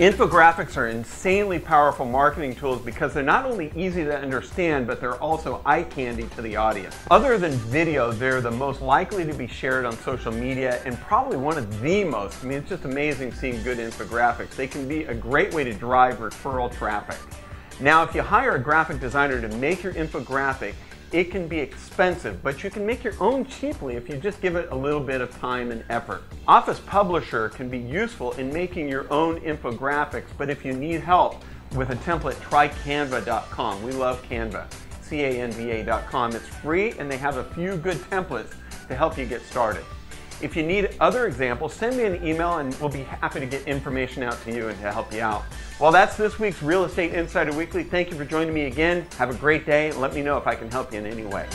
Infographics are insanely powerful marketing tools because they're not only easy to understand, but they're also eye candy to the audience. Other than video, they're the most likely to be shared on social media and probably one of the most. I mean, it's just amazing seeing good infographics. They can be a great way to drive referral traffic. Now, if you hire a graphic designer to make your infographic, it can be expensive, but you can make your own cheaply if you just give it a little bit of time and effort. Office Publisher can be useful in making your own infographics, but if you need help with a template, try Canva.com. We love Canva, C-A-N-V-A.com. It's free and they have a few good templates to help you get started. If you need other examples, send me an email and we'll be happy to get information out to you and to help you out. Well, that's this week's Real Estate Insider Weekly. Thank you for joining me again. Have a great day. Let me know if I can help you in any way.